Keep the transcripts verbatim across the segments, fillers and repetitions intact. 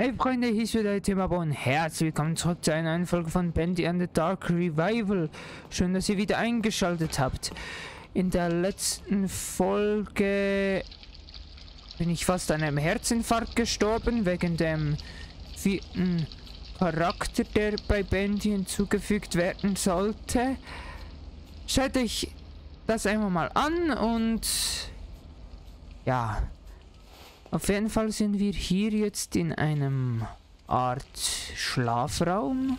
Hey Freunde, hier ist wieder Timberbone und herzlich willkommen zurück zu einer neuen Folge von Bendy and the Dark Revival. Schön, dass ihr wieder eingeschaltet habt. In der letzten Folge bin ich fast an einem Herzinfarkt gestorben, wegen dem vierten Charakter, der bei Bendy hinzugefügt werden sollte. Schaut euch das einmal mal an und ja... Auf jeden Fall sind wir hier jetzt in einem Art Schlafraum.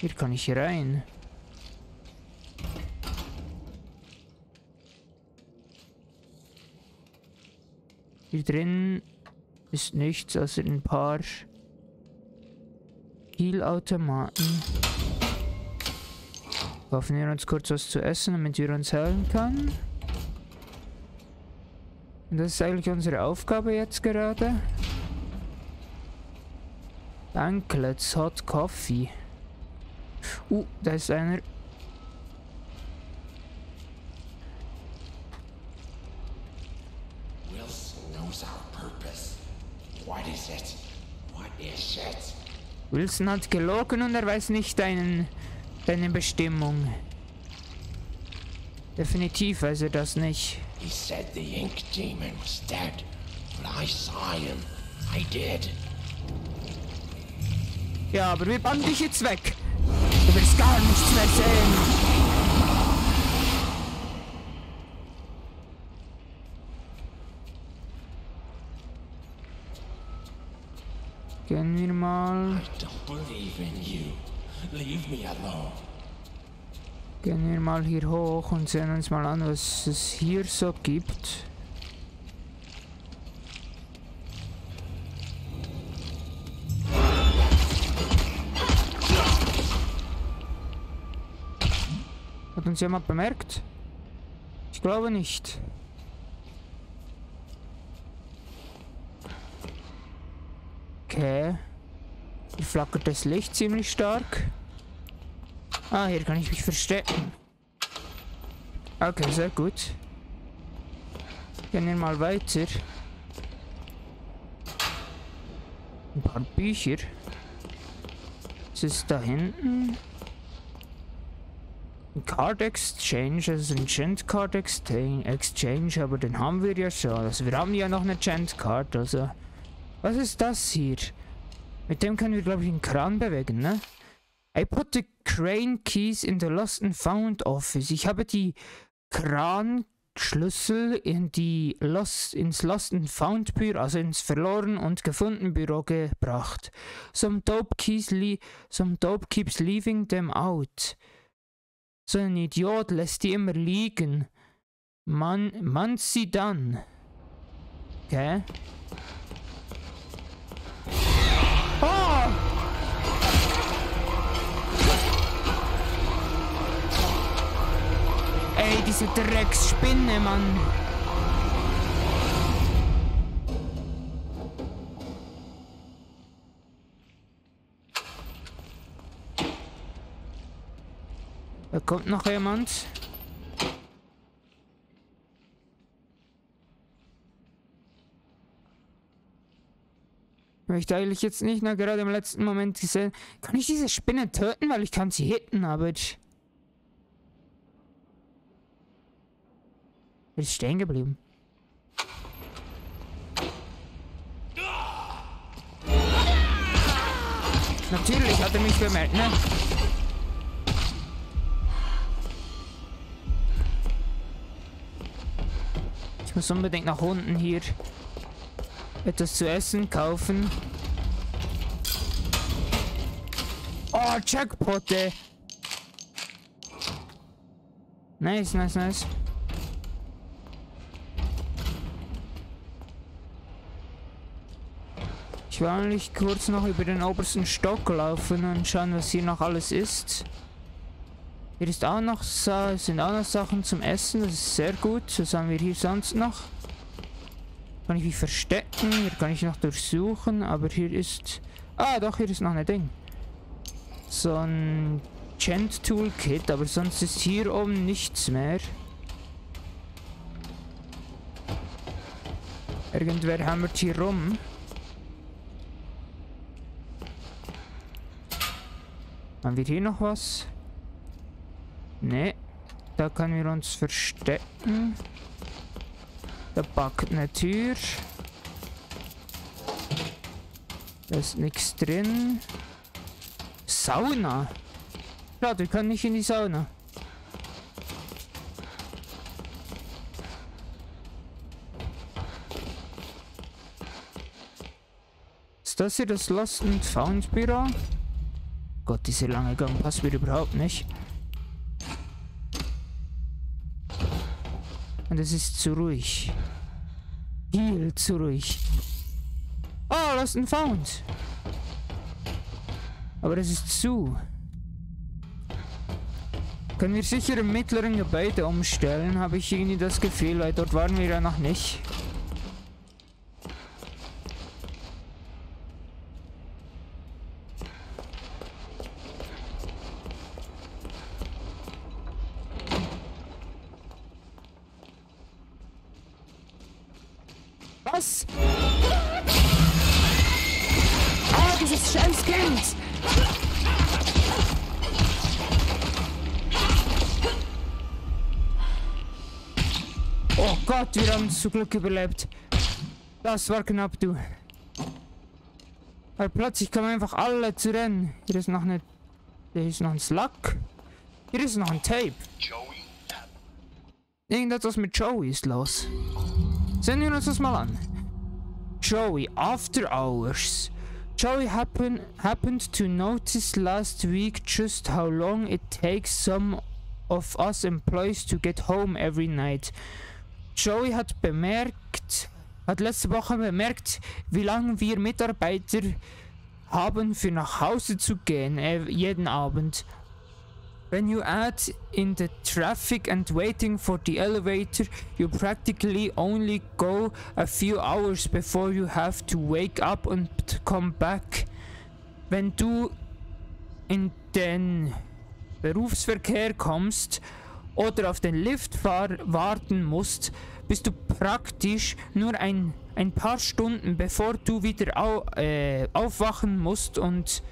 Hier kann ich rein. Hier drin ist nichts außer ein paar Spielautomaten. Kaufen wir uns kurz was zu essen, damit wir uns heilen können. Und das ist eigentlich unsere Aufgabe jetzt gerade. Banklets Hot Coffee. Uh, da ist einer. Wilson knows our purpose. What is it? What is it? Wilson hat gelogen und er weiß nicht deinen... Deine Bestimmung. Definitiv weiß er das nicht. He said the Ink Demon was dead, but I saw him. I did. Ja, aber wir bannen dich jetzt weg. Du wirst gar nichts mehr sehen. Gehen wir mal. I don't believe in you. Leave me alone. Gehen wir mal hier hoch und sehen uns mal an, was es hier so gibt. Hat uns jemand bemerkt? Ich glaube nicht. Okay. Hier flackert das Licht ziemlich stark. Ah, hier kann ich mich verstecken. Okay, sehr gut. Gehen wir mal weiter. Ein paar Bücher. Was ist da hinten? Ein Card Exchange, also ein Gent Card Exchange, aber den haben wir ja schon. Also wir haben ja noch eine Gent Card, also... Was ist das hier? Mit dem können wir, glaube ich, einen Kran bewegen, ne? I put the crane keys in the lost and found office. Ich habe die Kranschlüssel in die lost, ins lost and found Büro, also ins verloren und gefunden Büro gebracht. Some dope keys li some dope keeps leaving them out. So ein Idiot lässt die immer liegen. Man, man sie dann. Okay. Oh! Ey, diese Drecksspinne, Mann! Da kommt noch jemand. Ich möchte eigentlich jetzt nicht, na gerade im letzten Moment gesehen. Kann ich diese Spinne töten, weil ich kann sie hitten, aber ich... Bin ich stehen geblieben. Natürlich hat er mich bemerkt, ne? Ich muss unbedingt nach unten hier... etwas zu essen kaufen. Oh, Jackpotte! Nice, nice, nice. Ich will eigentlich kurz noch über den obersten Stock laufen und schauen, was hier noch alles ist. Hier ist auch noch, sind auch noch Sachen zum Essen, das ist sehr gut. Was haben wir hier sonst noch? Kann ich mich verstecken, hier kann ich noch durchsuchen, aber hier ist... Ah, doch, hier ist noch ein Ding. So ein Gent Toolkit, aber sonst ist hier oben nichts mehr. Irgendwer hammert hier rum. Haben wir hier noch was? Ne. Da können wir uns verstecken. Da packt eine Tür. Da ist nichts drin. Sauna. Schade, wir können nicht in die Sauna. Ist das hier das Lost and Found Büro? Gott, dieser lange Gang passt mir überhaupt nicht. Und es ist zu ruhig. Viel zu ruhig. Oh, Lost and Found. Aber es ist zu. Können wir sicher im mittleren Gebäude umstellen, habe ich irgendwie das Gefühl, weil dort waren wir ja noch nicht. Was? Ah, dieses scheiß Kind! Oh Gott, wir haben zu Glück überlebt. Das war knapp, du. Weil plötzlich kommen einfach alle zu rennen. Hier ist noch eine... Hier ist noch ein Slug. Hier ist noch ein Tape. Irgendetwas mit Joey ist los. Sehen wir uns das mal an. Joey, after hours. Joey happen, happened to notice last week just how long it takes some of us employees to get home every night. Joey hat bemerkt, hat letzte Woche bemerkt, wie lange wir Mitarbeiter haben, für nach Hause zu gehen, jeden Abend. When you add in the traffic and waiting for the elevator, you practically only go a few hours before you have to wake up and come back. Wenn du in den Berufsverkehr kommst oder auf den Lift warten musst, bist du praktisch nur ein, ein paar Stunden bevor du wieder au, äh, aufwachen musst und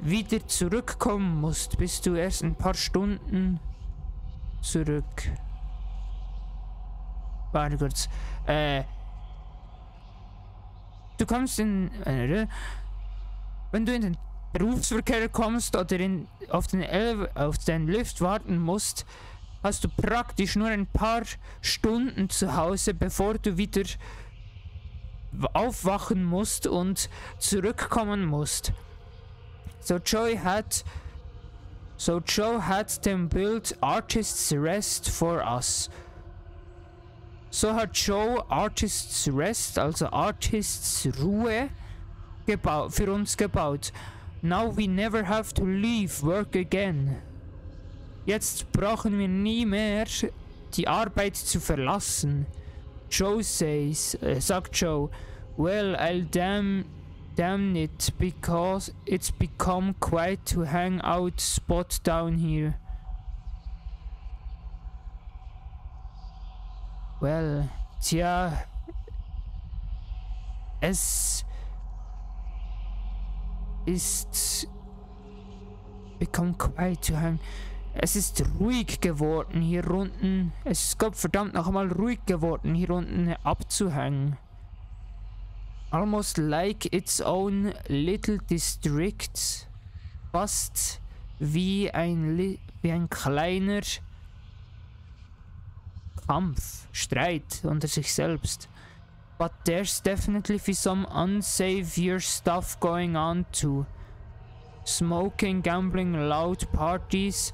wieder zurückkommen musst, bist du erst ein paar Stunden zurück. Warte kurz. Äh, du kommst in... Äh, wenn du in den Berufsverkehr kommst oder in, auf, den Ele- auf den Lift warten musst, hast du praktisch nur ein paar Stunden zu Hause, bevor du wieder aufwachen musst und zurückkommen musst. So Joey had, so Joe had them build Artists Rest for us. So hat Joe Artists Rest, also Artists Ruhe, gebaut, für uns gebaut. Now we never have to leave work again. Jetzt brauchen wir nie mehr die Arbeit zu verlassen. Joe says, äh, sagt Joe, well, I'll damn... Damn it, because it's become quite to hang out spot down here. Well, tja, es ist become quite to hang. Es ist ruhig geworden hier unten. Es ist gottverdammt noch einmal ruhig geworden hier unten abzuhängen. Almost like its own little district. Fast wie ein, Li wie ein kleiner Kampf, Streit unter sich selbst. But there's definitely some unsavory stuff going on too. Smoking, gambling, loud parties,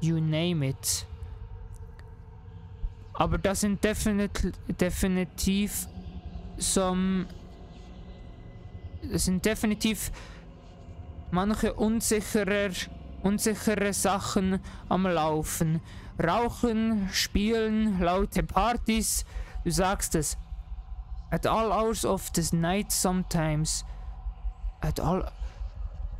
you name it. Aber das sind definit definitiv... Some, es sind definitiv manche unsichere, unsichere Sachen am Laufen. Rauchen, Spielen, laute Partys, du sagst es. At all hours of the night sometimes. At all,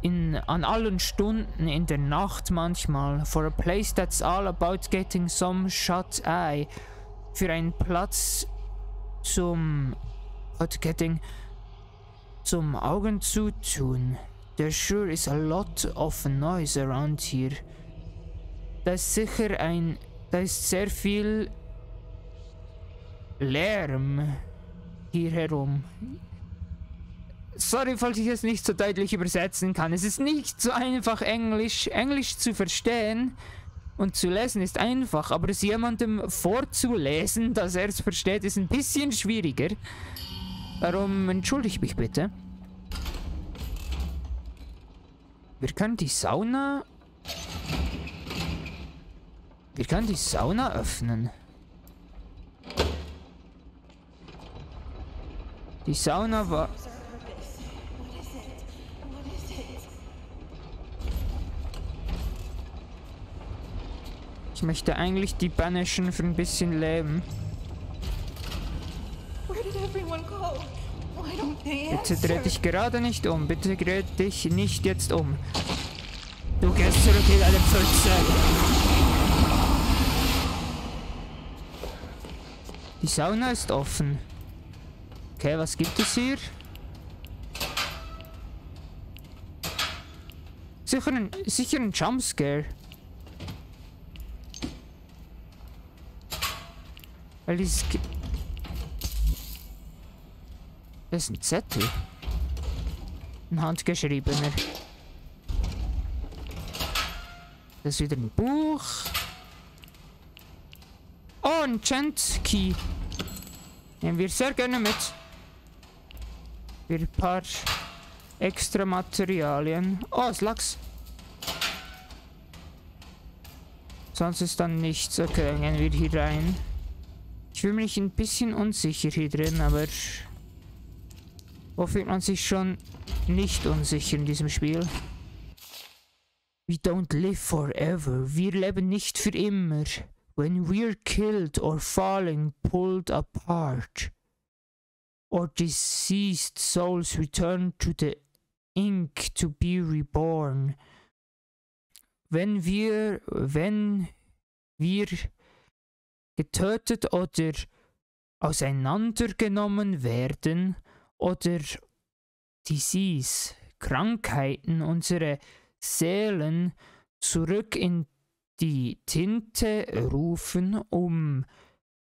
in, an allen Stunden in der Nacht manchmal. For a place that's all about getting some shut eye. Für einen Platz... zum Hotcatting, zum Augen zutun. There sure is a lot of noise around here. Da ist sicher ein, da ist sehr viel Lärm hier herum. Sorry, falls ich es nicht so deutlich übersetzen kann. Es ist nicht so einfach, Englisch, Englisch zu verstehen und zu lesen ist einfach, aber es jemandem vorzulesen, dass er es versteht, ist ein bisschen schwieriger. Darum entschuldigt mich bitte. Wir können die Sauna... Wir können die Sauna öffnen. Die Sauna war... Ich möchte eigentlich die banishen für ein bisschen Leben. Bitte dreh dich gerade nicht um. Bitte dreh dich nicht jetzt um. Du gehst zurück in deine Pfütze. Die Sauna ist offen. Okay, was gibt es hier? Sicher ein, sicher ein Jumpscare. Weil dieses... Das ist ein Zettel. Ein handgeschriebener. Das ist wieder ein Buch. Oh, ein Chant Key. Nehmen wir sehr gerne mit. Wir ein paar extra Materialien. Oh, es Lachs. Sonst ist dann nichts. Okay, dann gehen wir hier rein. Ich fühle mich ein bisschen unsicher hier drin, aber... Wo fühlt man sich schon nicht unsicher in diesem Spiel? We don't live forever. Wir leben nicht für immer. When we're killed or falling, pulled apart. Or deceased souls return to the ink to be reborn. Wenn wir... Wenn wir... getötet oder auseinandergenommen werden oder Disease, Krankheiten, unsere Seelen zurück in die Tinte rufen, um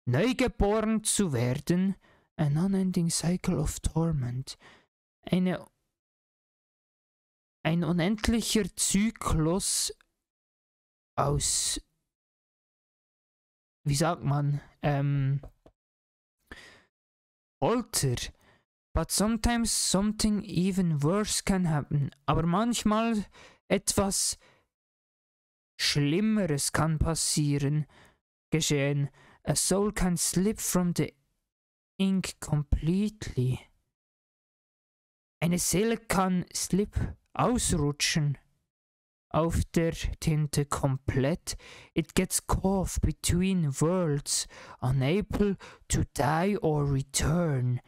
neugeboren zu werden, an unending cycle of torment, eine, ein unendlicher Zyklus aus, wie sagt man, ähm, Folter. But sometimes something even worse can happen. Aber manchmal etwas Schlimmeres kann passieren, geschehen. A soul can slip from the ink completely. Eine Seele kann slip, ausrutschen. Auf der Tinte komplett. It gets caught between worlds, unable to die or return.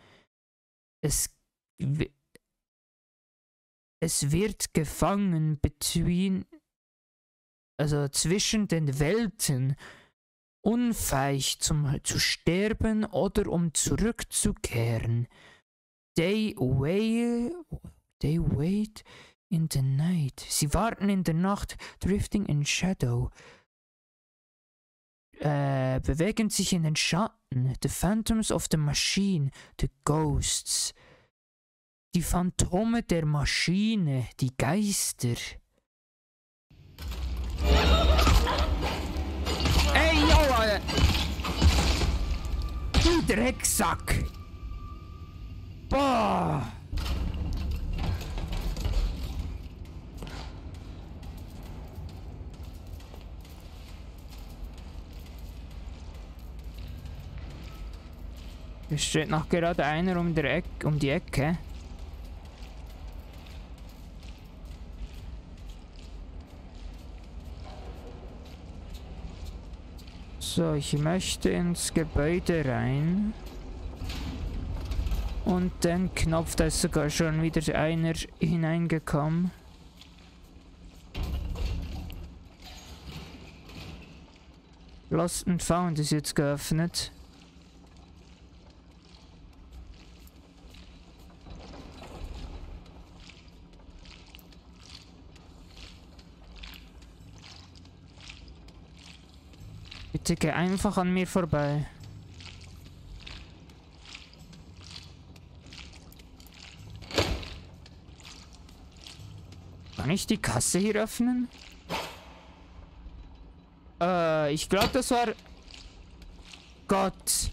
Es, es wird gefangen between, also zwischen den Welten, unfähig zum, zu sterben oder um zurückzukehren. They wait, they wait. In the night. Sie warten in der Nacht, drifting in shadow. Äh, bewegen sich in den Schatten. The phantoms of the machine, the ghosts. Die Phantome der Maschine, die Geister. Ey, yo, Alter! Du Drecksack! Boah! Es steht noch gerade einer um, der Eck, um die Ecke. So, ich möchte ins Gebäude rein. Und den Knopf, da ist sogar schon wieder einer hineingekommen. Lost and Found ist jetzt geöffnet. Bitte geh einfach an mir vorbei. Kann ich die Kasse hier öffnen? Äh, ich glaube, das war... Gott.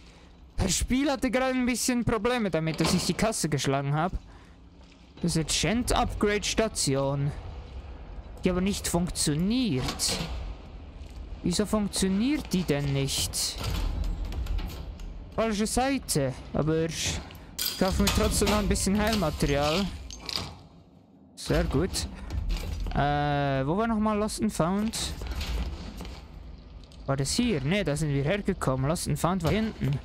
Das Spiel hatte gerade ein bisschen Probleme damit, dass ich die Kasse geschlagen habe. Das ist Gent Upgrade Station. Die aber nicht funktioniert. Wieso funktioniert die denn nicht? Falsche Seite. Aber ich kaufe mir trotzdem noch ein bisschen Heilmaterial. Sehr gut. Äh, wo war nochmal Lost and Found? War das hier? Ne, da sind wir hergekommen. Lost and Found war hinten.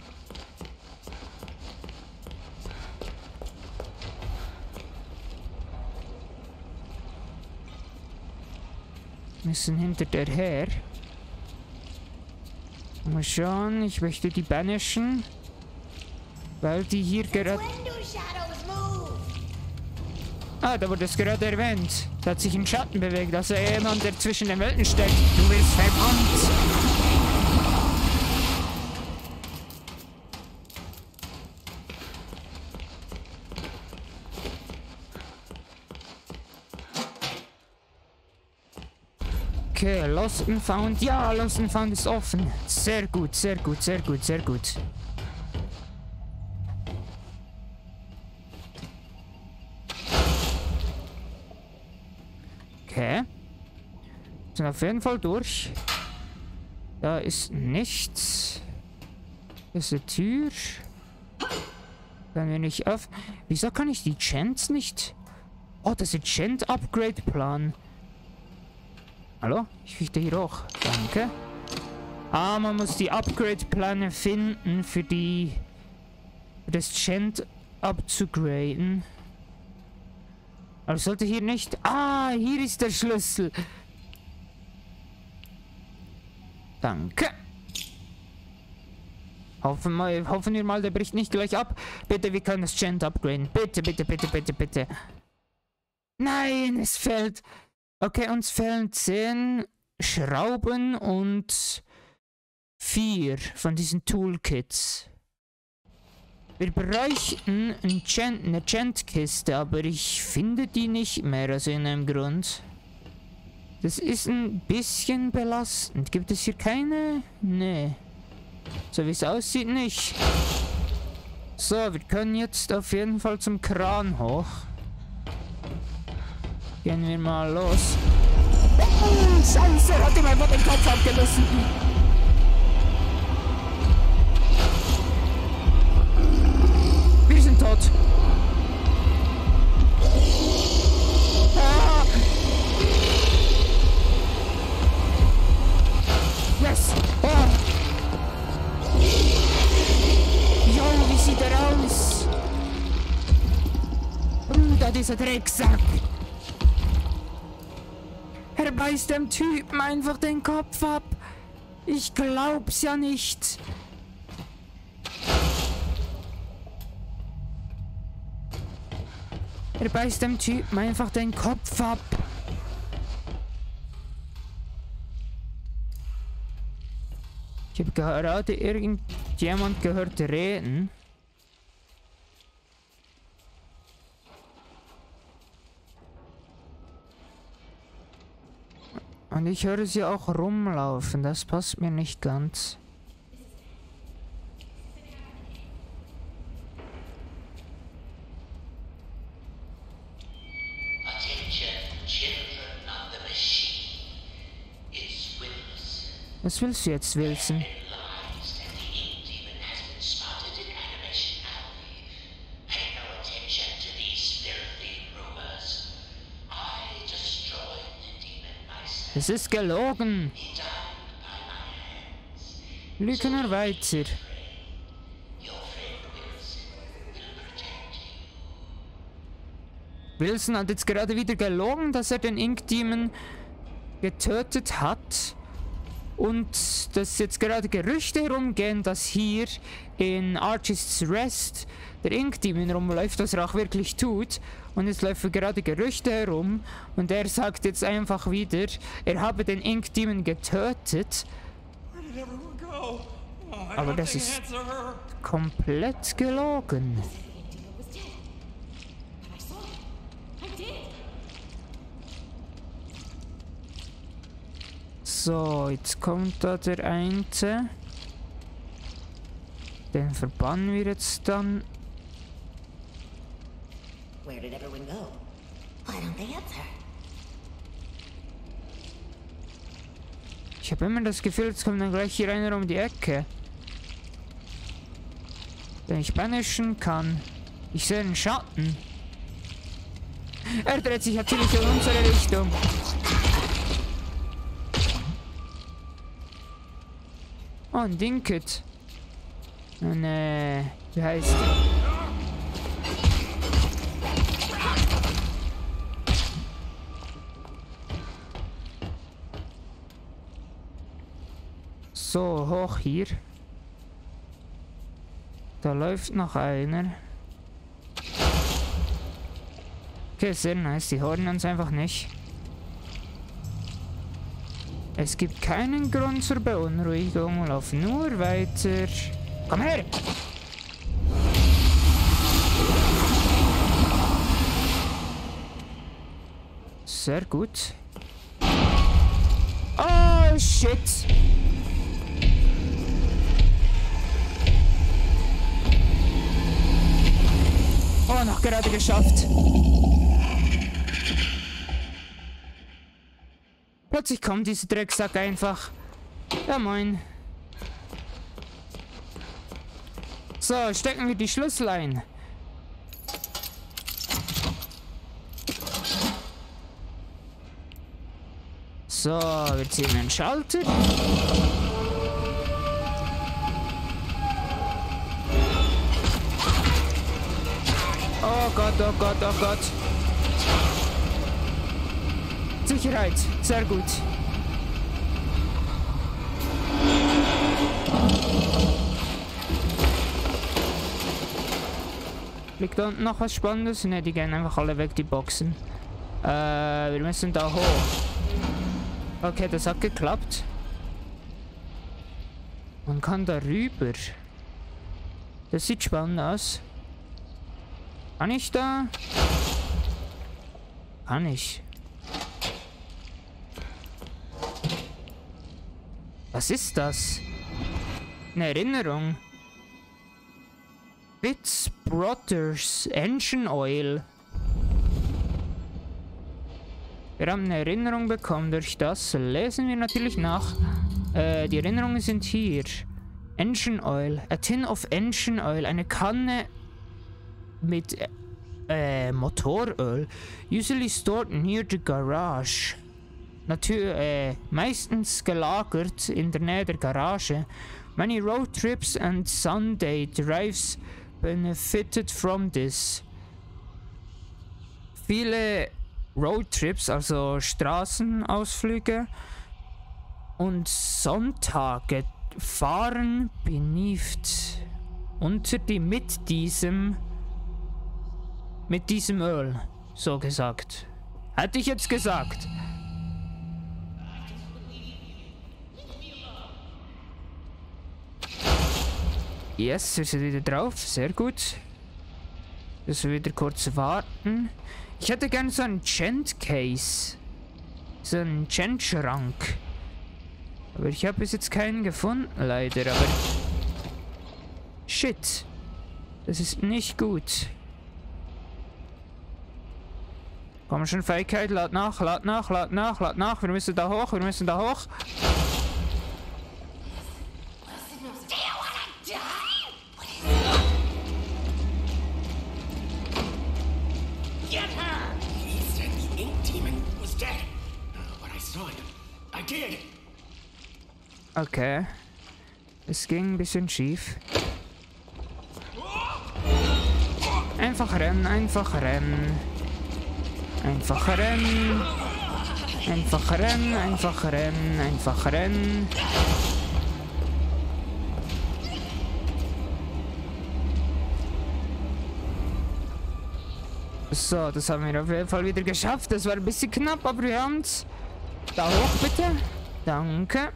Müssen hinter der her. Mal schauen, ich möchte die banishen, weil die hier gerade... Ah, da wurde es gerade erwähnt. Da hat sich ein Schatten bewegt, also jemand, der zwischen den Welten steckt. Du wirst verbannt. Okay, Lost and Found. Ja, Lost and Found ist offen. Sehr gut, sehr gut, sehr gut, sehr gut. Okay. Sind auf jeden Fall durch. Da ist nichts. Das ist eine Tür. Können wir nicht öffnen. Wieso kann ich die Chants nicht... Oh, das ist Chant-Upgrade-Plan. Hallo? Ich fichte hier hoch. Danke. Ah, man muss die Upgrade-Pläne finden für die... Für das Chant abzugraden. Aber ich sollte hier nicht... Ah, hier ist der Schlüssel. Danke. Hoffen, mal, hoffen wir mal, der bricht nicht gleich ab. Bitte, wir können das Chant upgraden. Bitte, bitte, bitte, bitte, bitte. Nein, es fällt... Okay, uns fehlen zehn Schrauben und vier von diesen Toolkits. Wir bräuchten ein Chant, eine Chant-Kiste, aber ich finde die nicht mehr aus irgendeinem Grund. Das ist ein bisschen belastend. Gibt es hier keine? Nee. So wie es aussieht, nicht. So, wir können jetzt auf jeden Fall zum Kran hoch. Gehen wir mal los. Oh, Scheiße, hat ihm einfach den Kopf abgelassen. Wir sind tot. Ah. Yes. Ah. Jo, wie sieht er aus? Bruder, dieser Drecksack. Er beißt dem Typen einfach den Kopf ab. Ich glaub's ja nicht. Er beißt dem Typen einfach den Kopf ab. Ich habe gerade irgendjemand gehört reden. Und ich höre sie auch rumlaufen, das passt mir nicht ganz. Was willst du jetzt, Wilson? Es ist gelogen. Lügner weiter. Wilson hat jetzt gerade wieder gelogen, dass er den Ink Demon getötet hat. Und dass jetzt gerade Gerüchte herumgehen, dass hier in Artists Rest der Ink Demon rumläuft, was er auch wirklich tut. Und jetzt laufen gerade Gerüchte herum und er sagt jetzt einfach wieder, er habe den Ink Demon getötet. Aber das ist komplett gelogen. So, jetzt kommt da der eine. Den verbannen wir jetzt dann. Where did everyone go? Why don't they answer? Ich habe immer das Gefühl, jetzt kommt dann gleich hier einer um die Ecke. Den ich banishen kann. Ich sehe einen Schatten. Er dreht sich natürlich in unsere Richtung. Oh, ein Dinket. Nee, wie heißt der? So, hoch hier. Da läuft noch einer. Okay, sehr nice. Die hören uns einfach nicht. Es gibt keinen Grund zur Beunruhigung. Lauf nur weiter. Komm her! Sehr gut. Oh, shit! Oh, noch gerade geschafft. Plötzlich kommt dieser Drecksack einfach. Ja, moin. So, stecken wir die Schlüssel ein. So, wir ziehen den Schalter. Oh Gott, oh Gott, oh Gott. Sicherheit, sehr gut. Liegt da unten noch was Spannendes? Ne, die gehen einfach alle weg, die Boxen. Äh, wir müssen da hoch. Okay, das hat geklappt. Man kann da rüber. Das sieht spannend aus. Kann ich da? Kann ich. Was ist das? Eine Erinnerung. Fitz Brothers Engine Oil. Wir haben eine Erinnerung bekommen durch das. Lesen wir natürlich nach. Äh, die Erinnerungen sind hier. Engine Oil. A tin of Engine Oil. Eine Kanne mit äh, Motoröl. Usually stored near the garage. Natürlich, äh, meistens gelagert in der Nähe der Garage. Many road trips and Sunday drives benefited from this. Viele Roadtrips, also Straßenausflüge und Sonntage fahren beneath unter die mit diesem mit diesem Öl, so gesagt. Hätte ich jetzt gesagt. Yes, wir sind wieder drauf, sehr gut. Dass wir wieder kurz warten. Ich hätte gerne so einen Gent-Case. So einen Gent-Schrank. Aber ich habe bis jetzt keinen gefunden, leider. Aber shit. Das ist nicht gut. Komm schon, Feigheit. Lad nach, lad nach, lad nach, lad nach. Wir müssen da hoch, wir müssen da hoch. Okay. Es ging ein bisschen schief. Einfach rennen, einfach rennen. Einfach rennen. Einfach rennen, einfach rennen, einfach rennen. So, das haben wir auf jeden Fall wieder geschafft. Das war ein bisschen knapp, aber wir haben's. Da hoch bitte. Danke.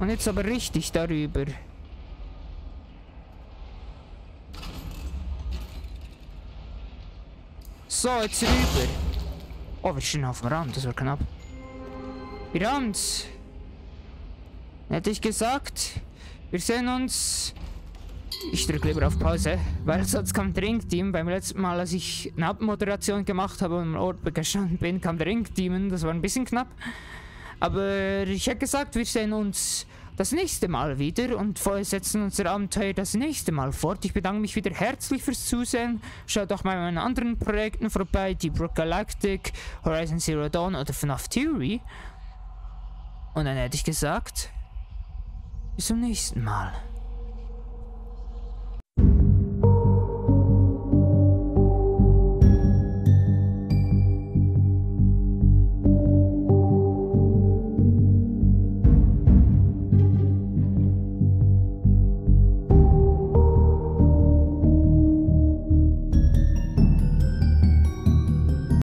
Und jetzt aber richtig darüber. So, jetzt rüber. Oh, wir stehen auf dem Rand, das war knapp. Wir haben's. Hätte ich gesagt, wir sehen uns. Ich drücke lieber auf Pause, weil sonst kam der Ink Demon. Beim letzten Mal, als ich eine Abmoderation gemacht habe und im Ort gestanden bin, kam der Ink Demon. Das war ein bisschen knapp. Aber ich hätte gesagt, wir sehen uns das nächste Mal wieder und setzen unser Abenteuer das nächste Mal fort. Ich bedanke mich wieder herzlich fürs Zusehen. Schaut auch mal bei meinen anderen Projekten vorbei, Deep Rock Galactic, Horizon Zero Dawn oder F NAF Theory. Und dann hätte ich gesagt, bis zum nächsten Mal.